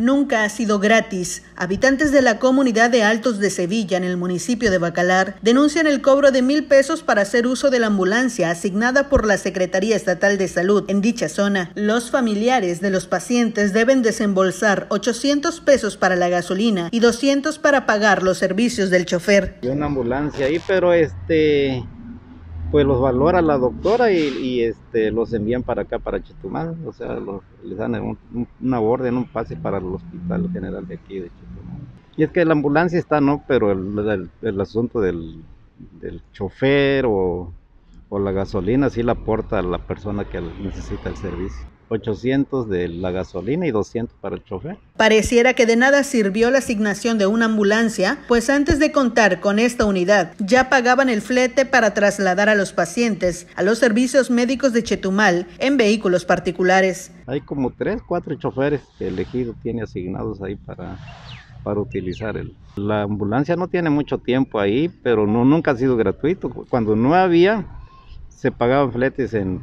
nunca ha sido gratis. Habitantes de la comunidad de Altos de Sevilla, en el municipio de Bacalar, denuncian el cobro de 1.000 pesos para hacer uso de la ambulancia asignada por la Secretaría Estatal de Salud. En dicha zona, los familiares de los pacientes deben desembolsar 800 pesos para la gasolina y 200 para pagar los servicios del chofer. Hay una ambulancia ahí, pero pues los valora la doctora y los envían para acá, para Chetumal. O sea, les dan una orden, un pase para el hospital general de aquí de Chetumal. Y es que la ambulancia está, ¿no? Pero el asunto del chofer o la gasolina sí la aporta la persona que necesita el servicio. 800 de la gasolina y 200 para el chofer. Pareciera que de nada sirvió la asignación de una ambulancia, pues antes de contar con esta unidad ya pagaban el flete para trasladar a los pacientes a los servicios médicos de Chetumal en vehículos particulares. Hay como 3 o 4 choferes que el ejido tiene asignados ahí para utilizar. La ambulancia no tiene mucho tiempo ahí, pero nunca ha sido gratuito. Cuando no había, se pagaban fletes en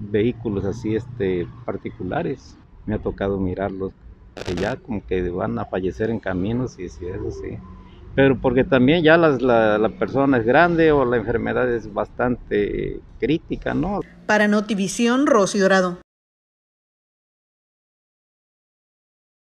vehículos así particulares. Me ha tocado mirarlos, que ya como que van a fallecer en caminos y eso sí. Pero porque también ya la persona es grande o la enfermedad es bastante crítica, ¿no? Para Notivisión, Rosy Dorado.